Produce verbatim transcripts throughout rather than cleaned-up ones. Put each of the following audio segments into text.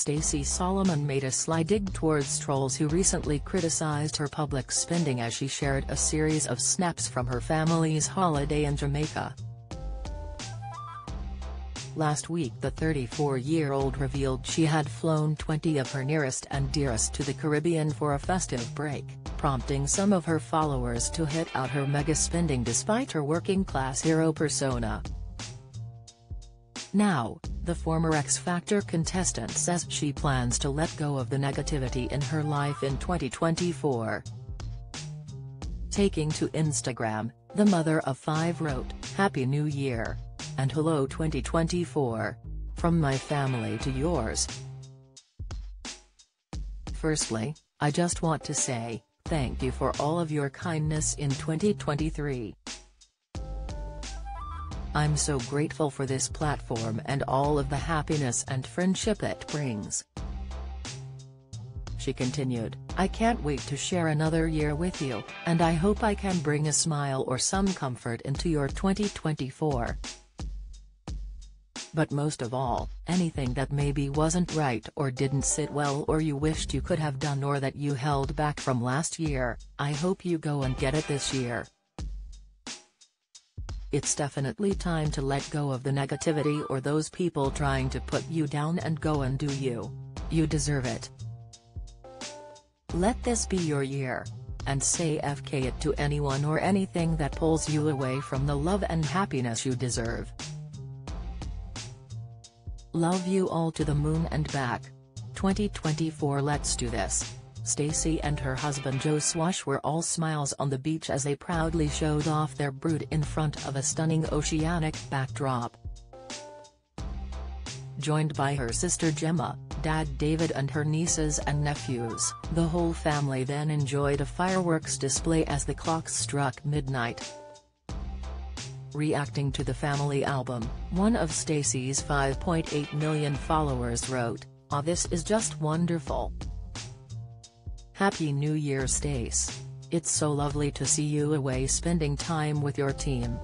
Stacey Solomon made a sly dig towards trolls who recently criticized her public spending as she shared a series of snaps from her family's holiday in Jamaica. Last week, the thirty-four-year-old revealed she had flown twenty of her nearest and dearest to the Caribbean for a festive break, prompting some of her followers to hit out her mega spending despite her working-class hero persona. Now, the former X Factor contestant says she plans to let go of the negativity in her life in twenty twenty-four. Taking to Instagram, the mother of five wrote, "Happy New Year. And hello twenty twenty-four. From my family to yours. Firstly, I just want to say, thank you for all of your kindness in twenty twenty-three. I'm so grateful for this platform and all of the happiness and friendship it brings." She continued, "I can't wait to share another year with you, and I hope I can bring a smile or some comfort into your twenty twenty-four. But most of all, anything that maybe wasn't right or didn't sit well or you wished you could have done or that you held back from last year, I hope you go and get it this year. It's definitely time to let go of the negativity or those people trying to put you down and go and do you. You deserve it. Let this be your year. And say F K it to anyone or anything that pulls you away from the love and happiness you deserve. Love you all to the moon and back. twenty twenty-four Let's do this." Stacey and her husband Joe Swash were all smiles on the beach as they proudly showed off their brood in front of a stunning oceanic backdrop. Joined by her sister Gemma, dad David and her nieces and nephews, the whole family then enjoyed a fireworks display as the clock struck midnight. Reacting to the family album, one of Stacey's five point eight million followers wrote, "Ah, this is just wonderful. Happy New Year, Stace. It's so lovely to see you away spending time with your team."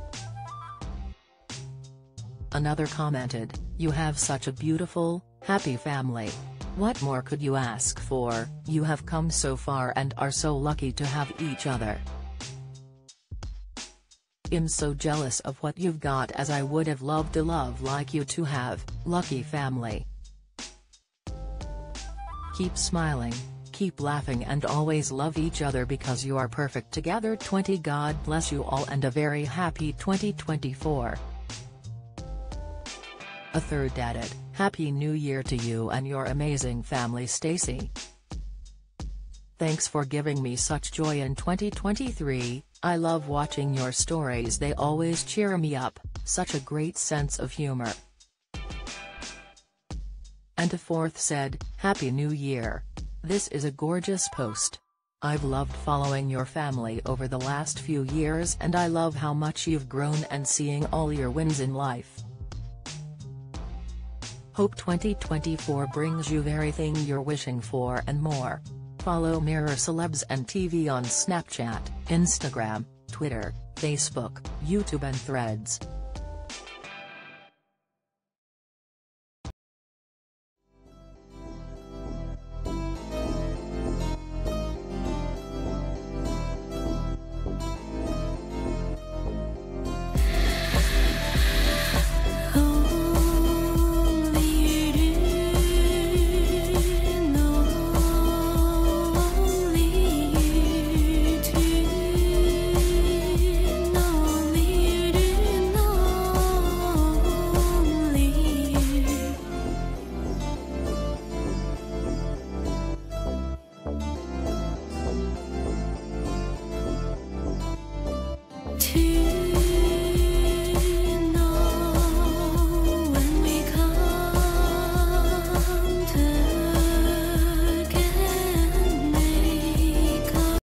Another commented, "You have such a beautiful, happy family. What more could you ask for? You have come so far and are so lucky to have each other. I'm so jealous of what you've got, as I would have loved to love like you to have. Lucky family. Keep smiling, keep laughing, and always love each other because you are perfect together. twenty God bless you all and a very happy twenty twenty-four. A third added, "Happy New Year to you and your amazing family, Stacey. Thanks for giving me such joy in twenty twenty-three. I love watching your stories, they always cheer me up, such a great sense of humor." And a fourth said, "Happy New Year. This is a gorgeous post. I've loved following your family over the last few years and I love how much you've grown and seeing all your wins in life. Hope twenty twenty-four brings you everything you're wishing for and more. Follow Mirror Celebs and T V on Snapchat, Instagram, Twitter, Facebook, YouTube and Threads."